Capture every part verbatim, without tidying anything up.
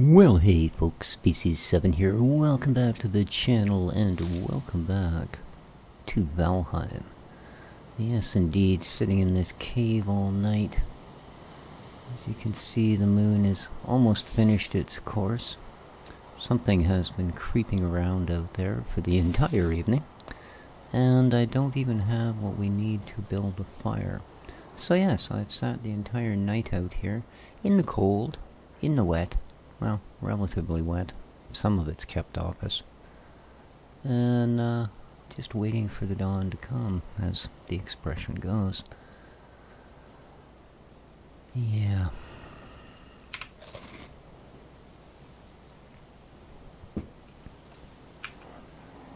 Well, hey folks, Species seven here. Welcome back to the channel and welcome back to Valheim. Yes, indeed, sitting in this cave all night. As you can see, the moon is almost finished its course. Something has been creeping around out there for the entire evening. And I don't even have what we need to build a fire. So yes, I've sat the entire night out here, in the cold, in the wet. Well, relatively wet. Some of it's kept off us. And uh, just waiting for the dawn to come, as the expression goes. Yeah.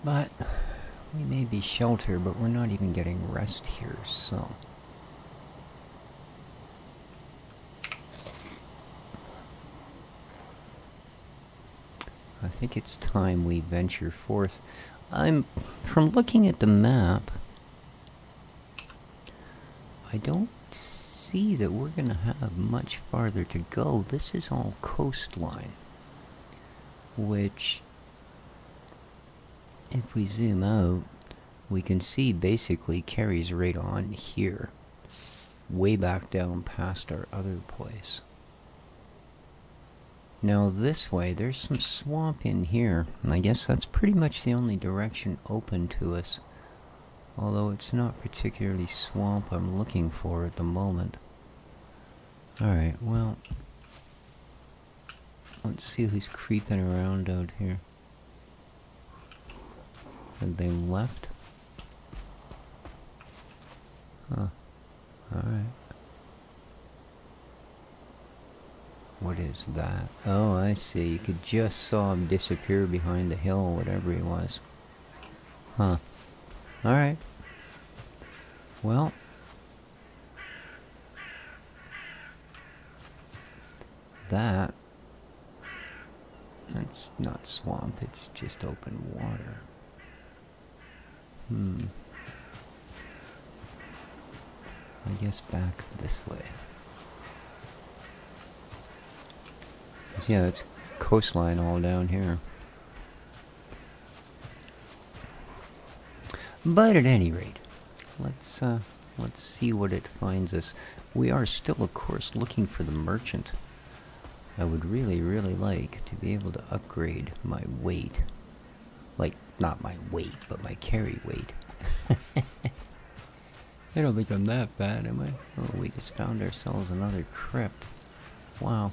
But we may be sheltered, but we're not even getting rest here, so... I think it's time we venture forth. I'm, from looking at the map, I don't see that we're going to have much farther to go. This is all coastline, which, if we zoom out, we can see basically carries right on here, way back down past our other place. Now this way, there's some swamp in here, and I guess that's pretty much the only direction open to us. Although it's not particularly swamp I'm looking for at the moment. Alright, well... let's see who's creeping around out here. Have they left? Huh. Alright. What is that? Oh, I see. You could just saw him disappear behind the hill, whatever he was. Huh. Alright. Well. That. That's not swamp, it's just open water. Hmm. I guess back this way. Yeah, it's coastline all down here. But at any rate, let's uh, let's see what it finds us. We are still, of course, looking for the merchant. I would really, really like to be able to upgrade my weight. Like, not my weight, but my carry weight. I don't think I'm that bad, am I? Oh, we just found ourselves another crypt. Wow.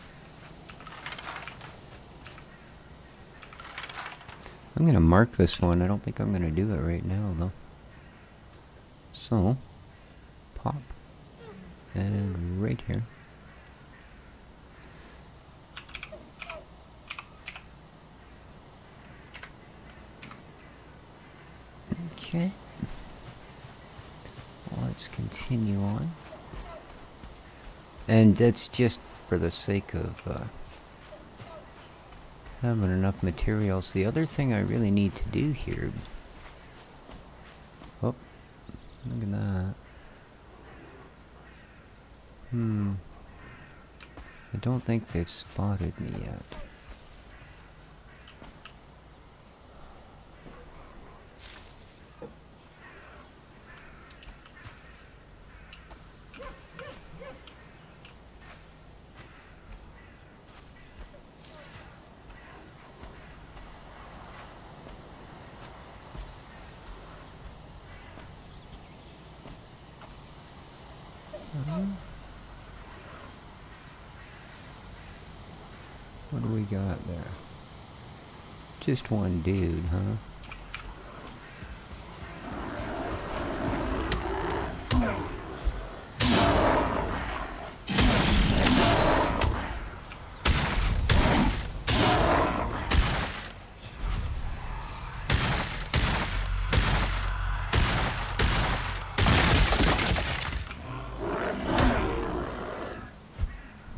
I'm going to mark this one. I don't think I'm going to do it right now, though. So, pop. And right here. Okay. Let's continue on. And that's just for the sake of... Uh, having enough materials. The other thing I really need to do here... Oh, look at that. Hmm. I don't think they've spotted me yet. What do we got there? Just one dude, huh?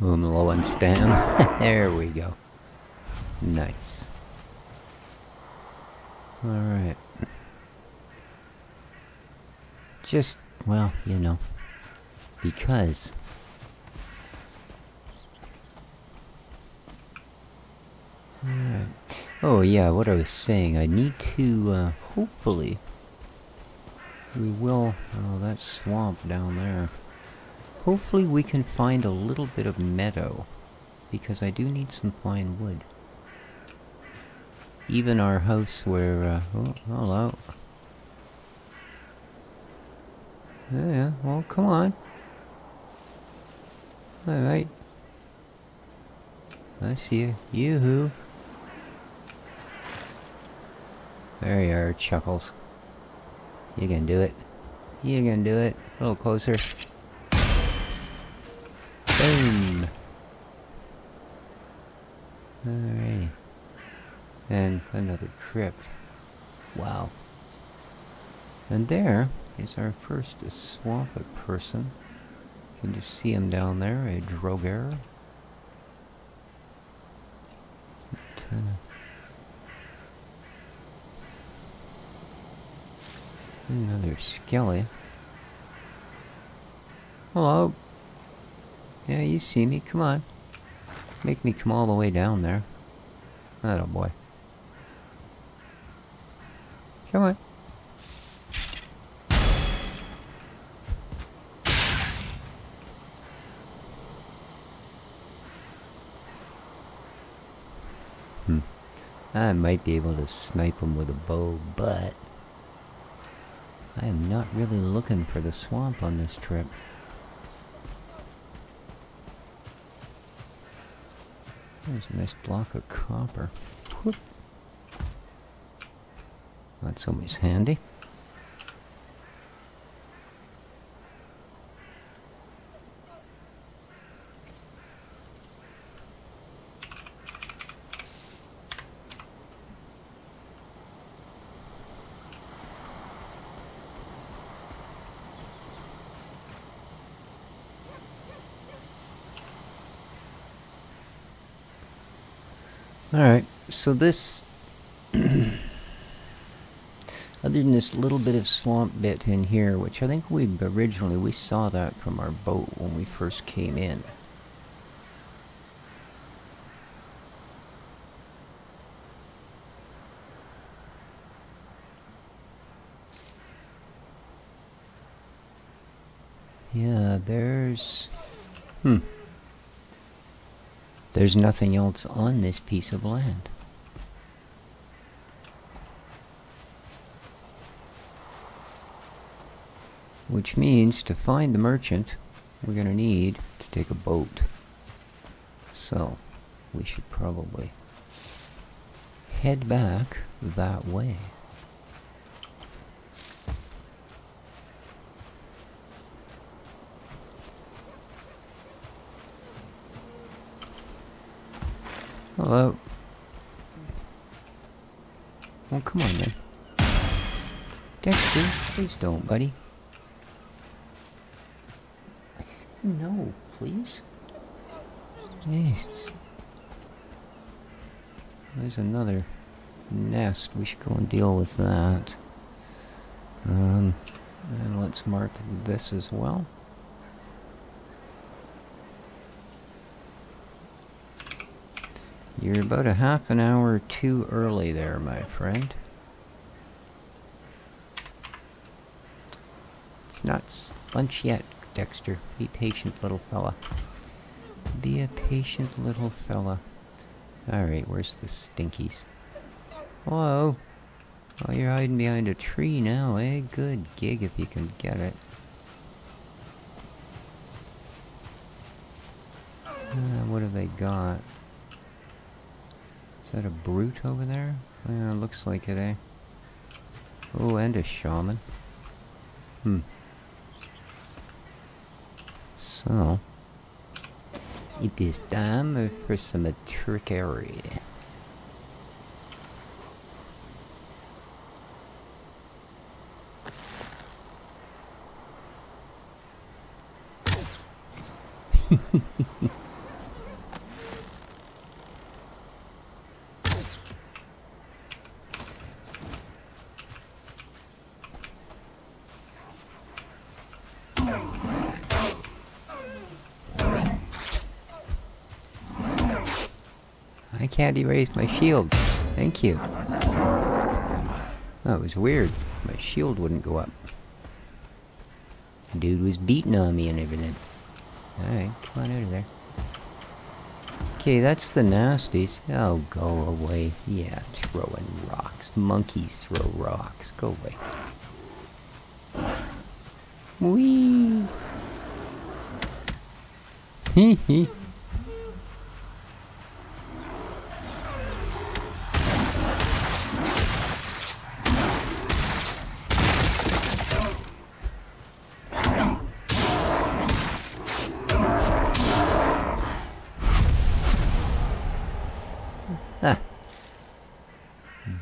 I'm low and stand. There we go. Nice. Alright. Just, well, you know, because Alright. Oh yeah, what I was saying, I need to, uh, hopefully, we will, oh, that swamp down there. Hopefully we can find a little bit of meadow, because I do need some fine wood. Even our house where, uh, oh, hello. Yeah, well, come on. Alright. I see you. Yoo-hoo. There you are, Chuckles. You can do it. You can do it. A little closer. Boom! Alrighty. And another crypt. Wow. And there is our first swamp person. You can just see him down there, a droger. Another skelly. Hello. Yeah, you see me. Come on. Make me come all the way down there. Oh boy. Come on. Hmm. I might be able to snipe him with a bow, but I am not really looking for the swamp on this trip. There's a nice block of copper. Whoop. That's always handy. Alright, so this, other than this little bit of swamp bit in here, which I think we originally, we saw that from our boat when we first came in. Yeah, there's, hmm. There's nothing else on this piece of land. Which means, to find the merchant, we're going to need to take a boat. So, we should probably head back that way. Hello. Well, come on then. Dexter, please don't, buddy. I said no, please. Jesus. There's another nest. We should go and deal with that. Um, and let's mark this as well. You're about a half an hour too early there, my friend. It's not lunch yet, Dexter. Be patient, little fella. Be a patient little fella. Alright, where's the stinkies? Hello. Oh, you're hiding behind a tree now, eh? Good gig if you can get it. Uh, what have they got? Is that a brute over there? Yeah, looks like it, eh? Oh, and a shaman. Hmm. So, it is time for some trickery. I can't erase my shield. Thank you. That was weird. My shield wouldn't go up. Dude was beating on me and everything. Alright, come on out of there. Okay, that's the nasties. Oh, go away. Yeah, throwing rocks. Monkeys throw rocks. Go away. Whee! Hee hee.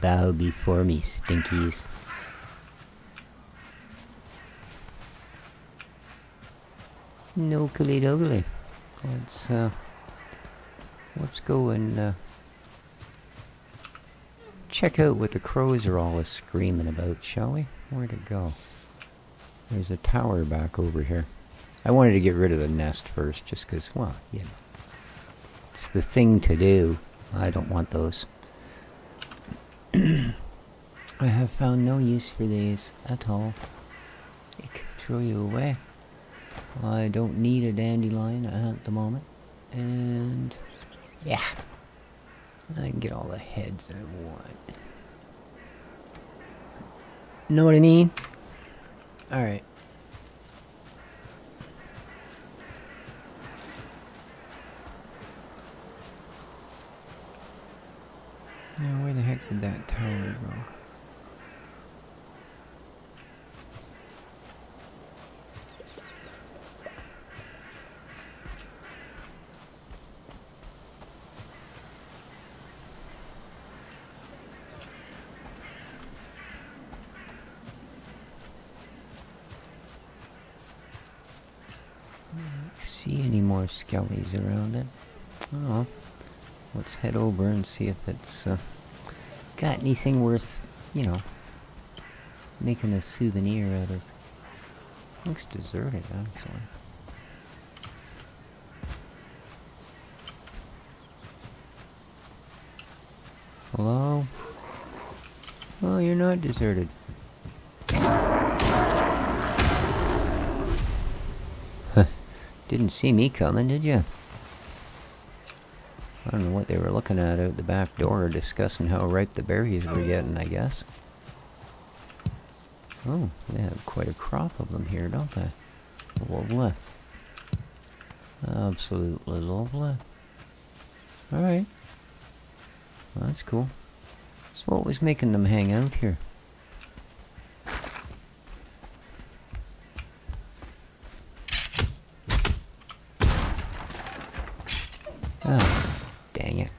Bow before me, stinkies. No killy doggly. Let's uh let's go and uh check out what the crows are always screaming about, shall we? Where'd it go? There's a tower back over here. I wanted to get rid of the nest first just because, well, you know. It's the thing to do. I don't want those. I have found no use for these at all. I could throw you away. I don't need a dandelion at the moment. And yeah, I can get all the heads I want. Know what I mean? Alright. Now, where the heck did that tower go? I don't see any more skellies around it. Oh. Let's head over and see if it's uh, got anything worth, you know, making a souvenir out of. Looks deserted, actually. Hello? Oh, you're not deserted. Didn't see me coming, did you? I don't know what they were looking at out the back door, discussing how ripe the berries were getting, I guess. Oh, they have quite a crop of them here, don't they? Lovely. Absolutely lovely. Alright. Well, that's cool. So what was making them hang out here? Ah. Dang it.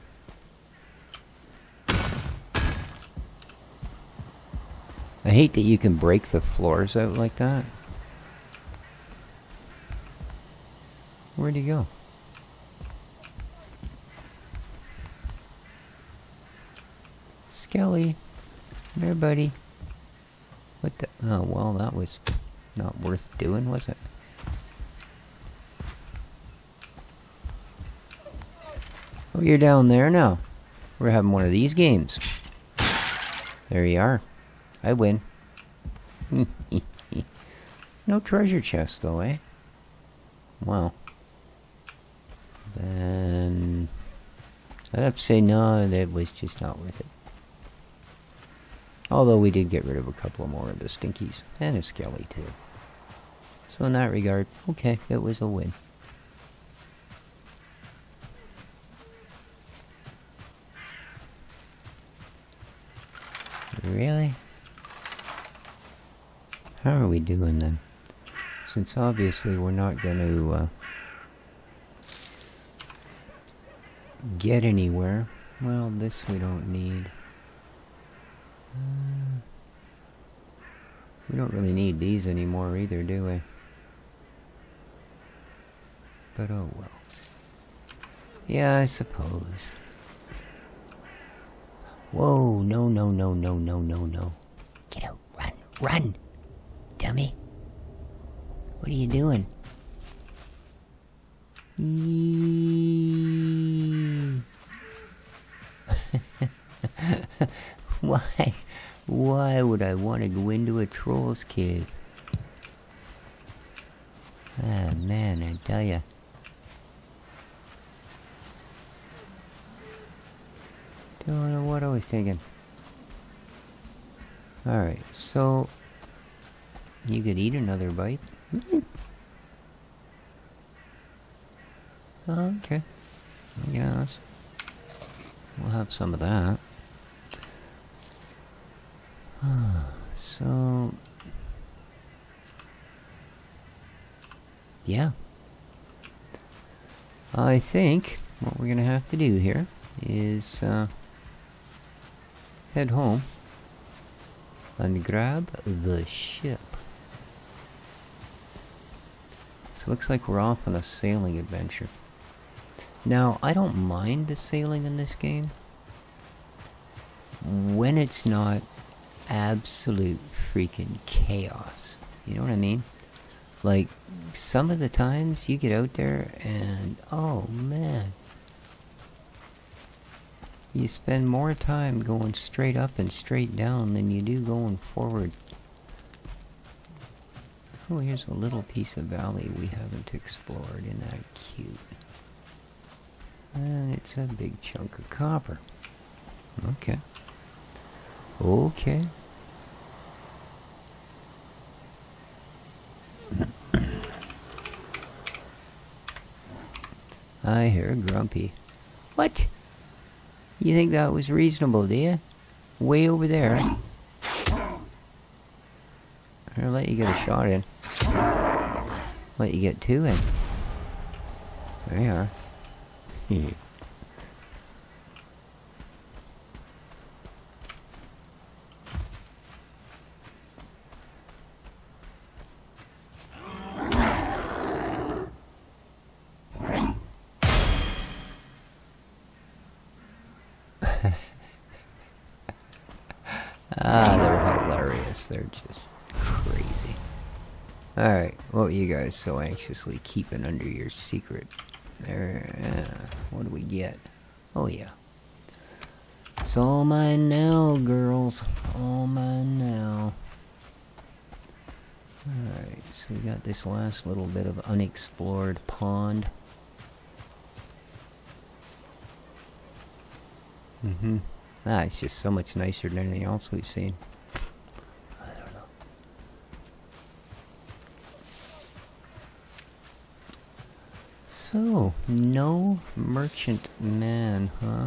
I hate that you can break the floors out like that. Where'd he go? Skelly. Come here, buddy. What the... Oh, well, that was not worth doing, was it? Oh, you're down there now. We're having one of these games. There you are. I win. No treasure chest, though, eh? Well. Then... I'd have to say, no, that was just not worth it. Although we did get rid of a couple more of the stinkies. And a skelly, too. So in that regard, okay, it was a win. Really? How are we doing then? Since obviously we're not going to uh, get anywhere. Well, this we don't need. Uh, we don't really need these anymore either, do we? But oh well. Yeah, I suppose. Whoa, no, no, no, no, no, no, no. Get out, run, run, dummy. What are you doing? Eee. Why? Why would I want to go into a troll's cave? Ah, man, I tell ya. Don't know what I was thinking. Alright, so... you could eat another bite. Oh, okay. I guess. We'll have some of that. So... yeah. I think what we're going to have to do here is... Uh, head home and grab the ship. So it looks like we're off on a sailing adventure. Now, I don't mind the sailing in this game when it's not absolute freaking chaos. You know what I mean? Like, some of the times you get out there and, oh man, you spend more time going straight up and straight down than you do going forward. Oh, here's a little piece of valley we haven't explored, and that's cute. And it's a big chunk of copper. Okay. Okay. I hear Grumpy. What? You think that was reasonable, do you? Way over there. I'll let you get a shot in. Let you get two in. There you are. Ah, they're hilarious. They're just crazy. Alright, what were you guys so anxiously keeping under your secret? There, uh, what do we get? Oh yeah. It's all mine now, girls. All mine now. Alright, so we got this last little bit of unexplored pond. Mm-hmm. Ah, it's just so much nicer than anything else we've seen. I don't know. So, no merchant man, huh?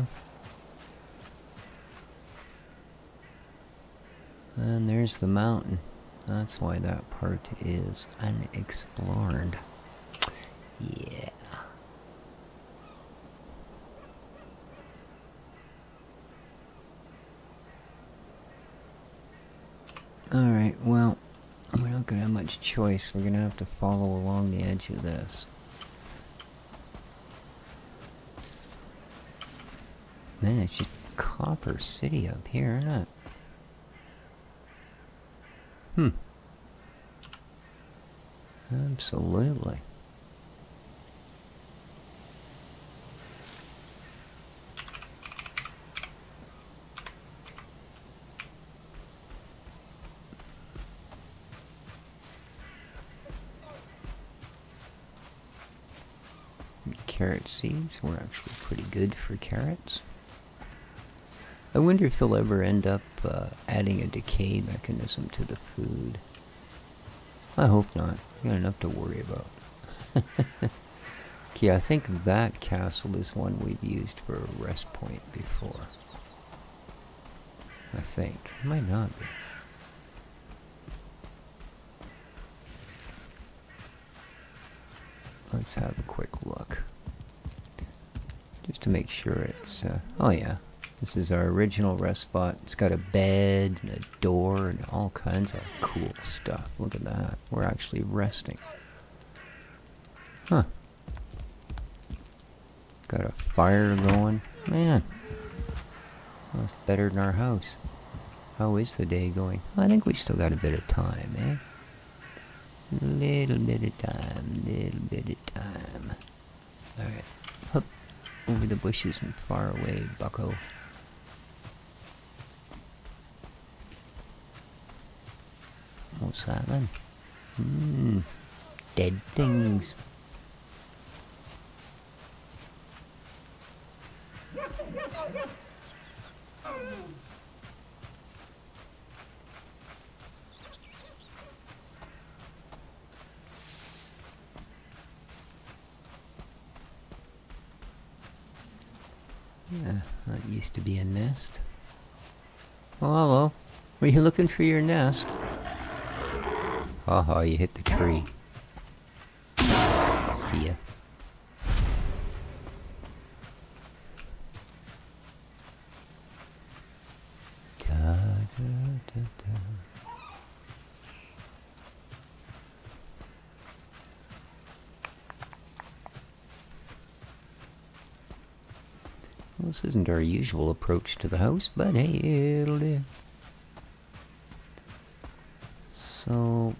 And there's the mountain. That's why that part is unexplored. Yeah. Alright, well, we're not going to have much choice. We're going to have to follow along the edge of this. Man, it's just Copper City up here, isn't it? Hmm. Absolutely. Carrot seeds were actually pretty good for carrots. I wonder if they'll ever end up uh, adding a decay mechanism to the food. I hope not. I've got enough to worry about. Okay, I think that castle is one we've used for a rest point before. I think. It might not be. Let's have a quick look. Just to make sure it's... Uh, oh yeah. This is our original rest spot. It's got a bed and a door and all kinds of cool stuff. Look at that. We're actually resting. Huh. Got a fire going. Man. That's better than our house. How is the day going? I think we still got a bit of time, eh? Little bit of time, little bit of time. Alright. Hop over the bushes and far away, bucko. What's that then? Hmm. Dead things. Yeah, that used to be a nest. Oh, hello. Were you looking for your nest? Haha, you hit the tree. See ya. Da, da, da, da. Well, this isn't our usual approach to the house, but hey, it'll do. So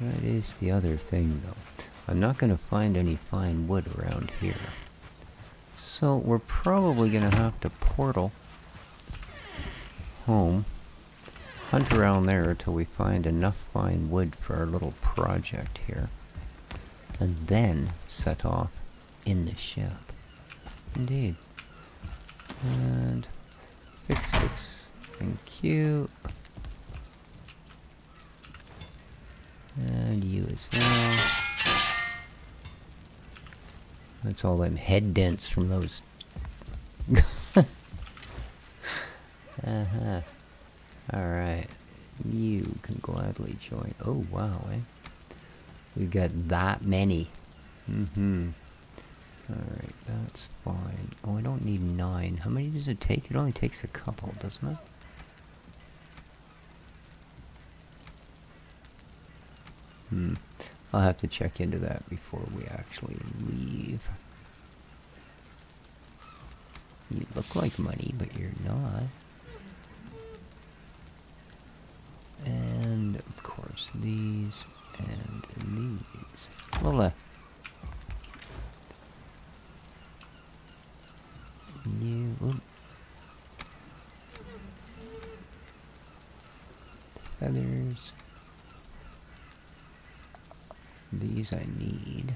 that is the other thing, though. I'm not going to find any fine wood around here. So we're probably going to have to portal home, hunt around there until we find enough fine wood for our little project here, and then set off in the ship. Indeed. And fix, fix. Thank you. And you as well. That's all them head dents from those. uh-huh. Alright. You can gladly join. Oh, wow, eh? We've got that many. Mm-hmm. Alright, that's fine. Oh, I don't need nine. How many does it take? It only takes a couple, doesn't it? Hmm. I'll have to check into that before we actually leave. You look like money, but you're not. And, of course, these and these. Lola. You. Ooh. Feathers. These I need.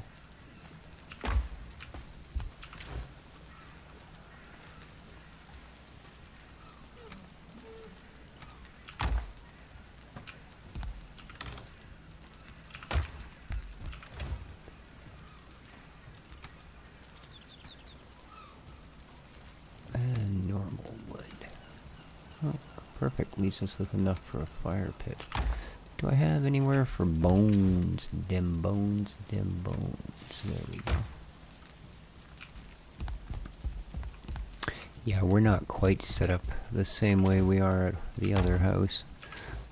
And normal wood. Oh, perfect. Leaves us with enough for a fire pit. Do I have anywhere for bones? Dem bones, dem bones. There we go. Yeah, we're not quite set up the same way we are at the other house.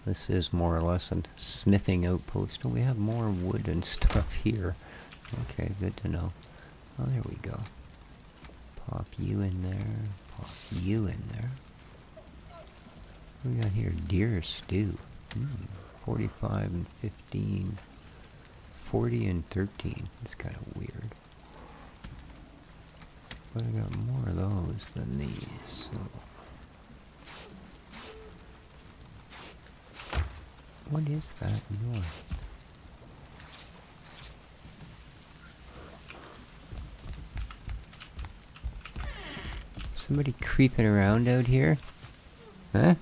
This is more or less a smithing outpost. Oh, we have more wood and stuff here. Okay, good to know. Oh, there we go. Pop you in there. Pop you in there. What we got here? Deer stew. Mm. forty-five and fifteen, forty and thirteen. That's kind of weird. But I got more of those than these, so. What is that noise? Somebody creeping around out here? Huh?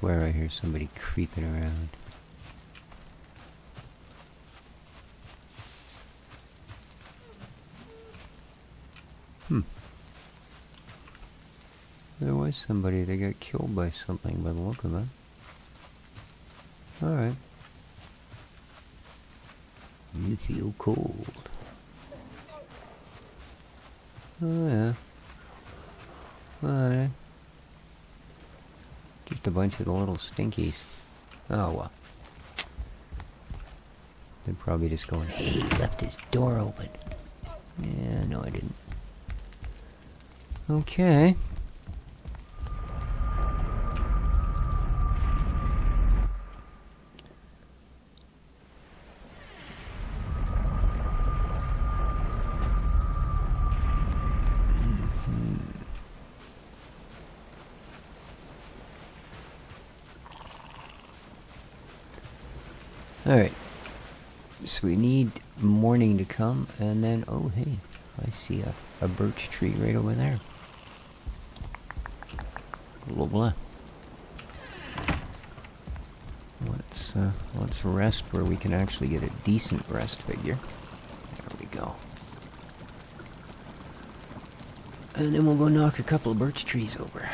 Where I hear somebody creeping around. Hmm. There was somebody that got killed by something by the look of it. Alright. You feel cold. Oh yeah. Alright. Just a bunch of the little stinkies. Oh well. They're probably just going, hey, he left his door open. Yeah, no I didn't. Okay. Alright. So we need morning to come, and then, oh hey, I see a, a birch tree right over there. Blah blah. Let's, uh, let's rest where we can actually get a decent rest figure. There we go. And then we'll go knock a couple of birch trees over.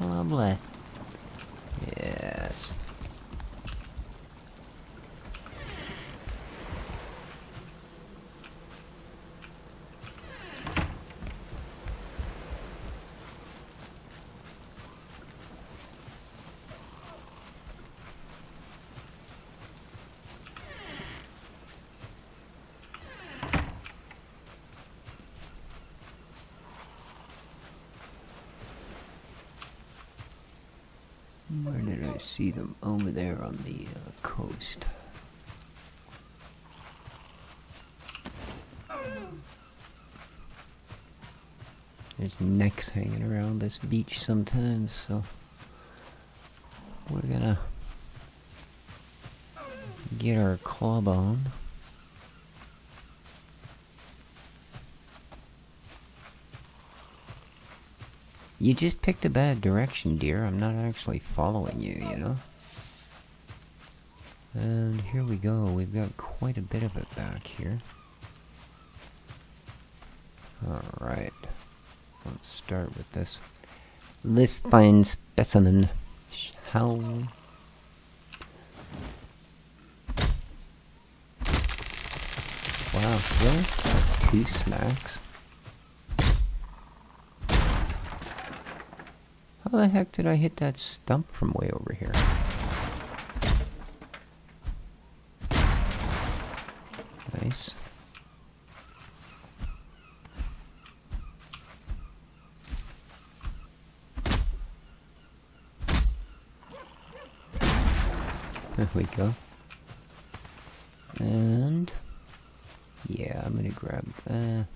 Lovely. Yes. See them over there on the uh, coast. There's necks hanging around this beach sometimes, so we're gonna get our club on. You just picked a bad direction, dear. I'm not actually following you, you know? And here we go. We've got quite a bit of it back here. Alright. Let's start with this. This fine specimen. Shall we? Wow, really? Two smacks. How the heck did I hit that stump from way over here? Nice. There we go. And yeah, I'm gonna grab that.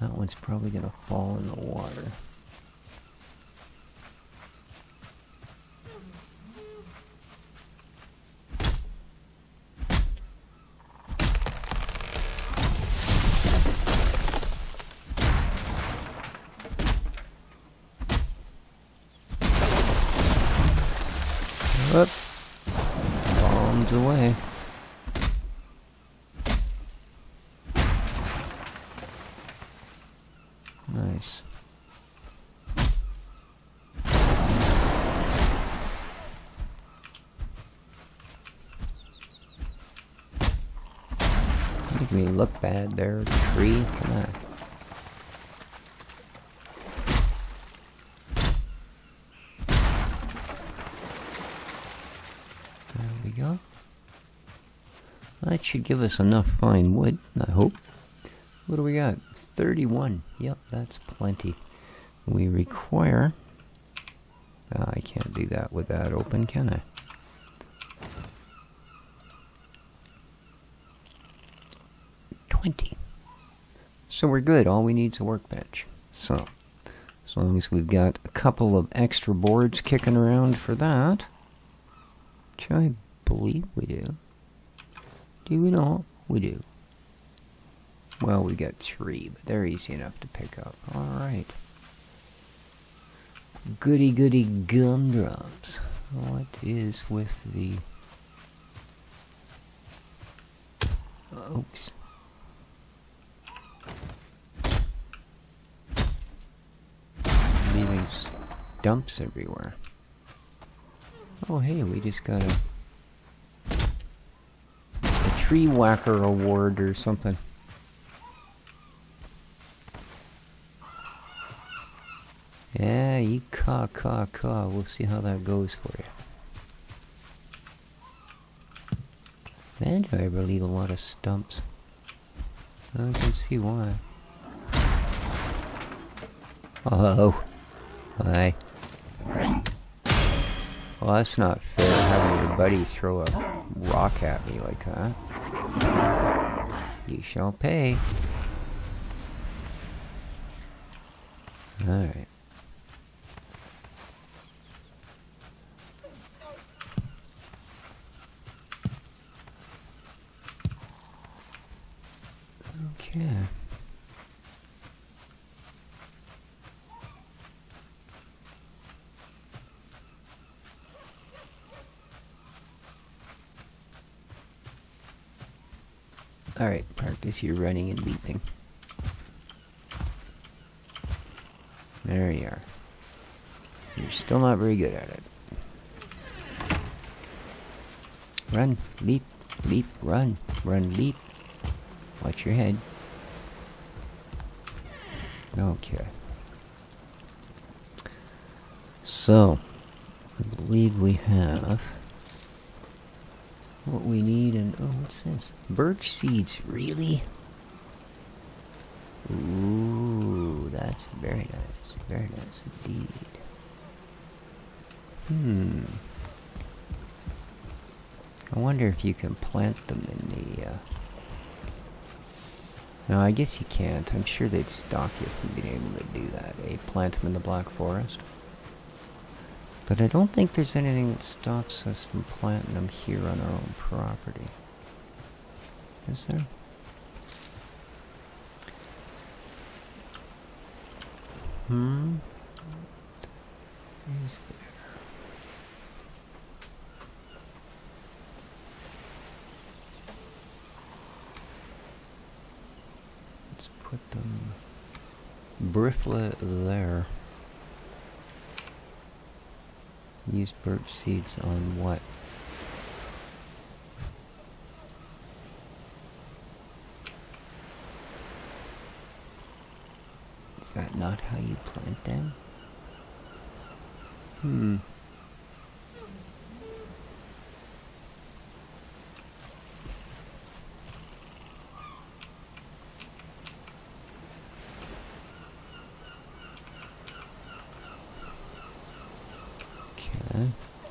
That one's probably gonna fall in the water. Bombs away. Nice. Make me look bad there, tree. Come on. That should give us enough fine wood, I hope. What do we got? thirty-one. Yep, that's plenty. We require... Uh, I can't do that with that open, can I? twenty. So we're good. All we need is a workbench. So, as long as we've got a couple of extra boards kicking around for that, which I believe we do. Do we not? We do. Well, we got three, but they're easy enough to pick up. Alright. Goody goody gumdrops. What is with the... Oops. Leaving stumps everywhere. Oh hey, we just got a... tree whacker award or something. Yeah, you caw, caw, caw. We'll see how that goes for you. Man, do I ever leave a lot of stumps? I can see why. Oh, hi. Well, that's not fair having your buddy throw a rock at me like that. You shall pay. Alright. Okay. Alright, practice your running and leaping. There you are. You're still not very good at it. Run, leap, leap, run, run, leap. Watch your head. Okay. So, I believe we have what we need, and oh, what's this? Birch seeds, really? Ooh, that's very nice, very nice indeed. Hmm. I wonder if you can plant them in the, uh... no, I guess you can't. I'm sure they'd stop you from being able to do that, eh? Plant them in the Black Forest. But I don't think there's anything that stops us from planting them here on our own property. Is there? Hmm? Is there? Put them briefly there. Use birch seeds on what? Is that not how you plant them? Hmm.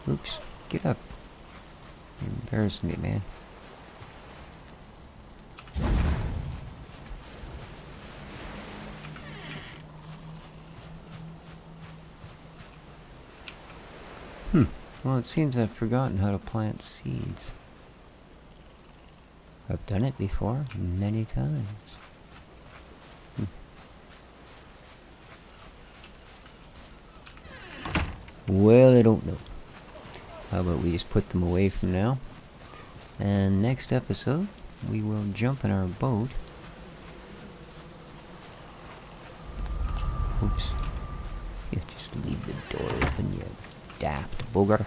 Oops, get up. You embarrassed me, man. Hmm. Well, it seems I've forgotten how to plant seeds. I've done it before, many times. Hmm. Well, I don't know. How about we just put them away from now, and next episode we will jump in our boat. Oops, you just leave the door open, you daft booger.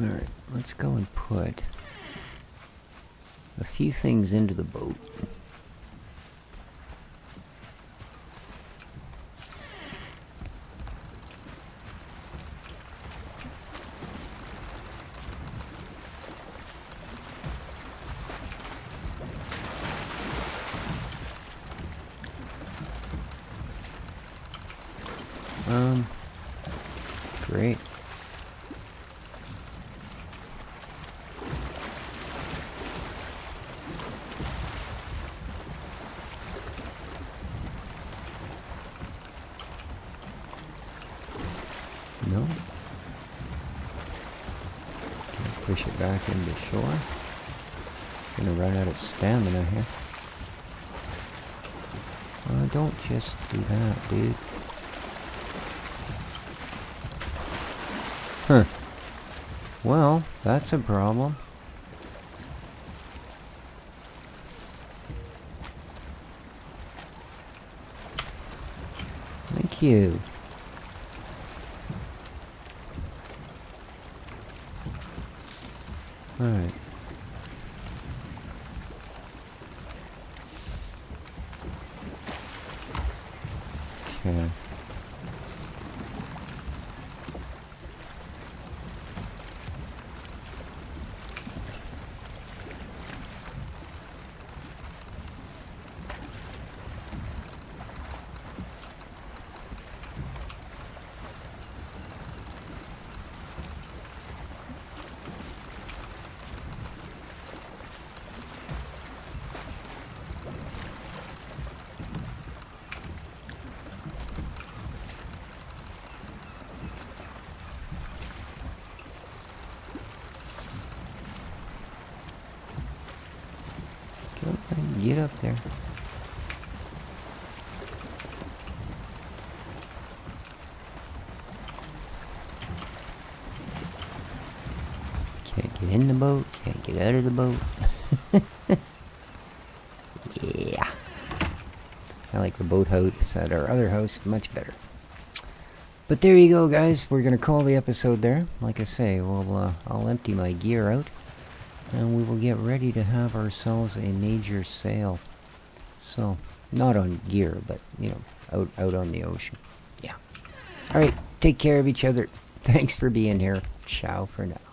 Alright, let's go and put a few things into the boat. Um, great. No. Gonna push it back into shore. Gonna run out of stamina here. Oh, don't just do that, dude. Huh. Well, that's a problem. Thank you. Alright. Okay. get up there. Can't get in the boat, can't get out of the boat. Yeah. I like the boat house at our other house much better. But there you go, guys. We're going to call the episode there. Like I say, we'll, uh, I'll empty my gear out. And we will get ready to have ourselves a major sail. So, not on gear, but, you know, out, out on the ocean. Yeah. Alright, take care of each other. Thanks for being here. Ciao for now.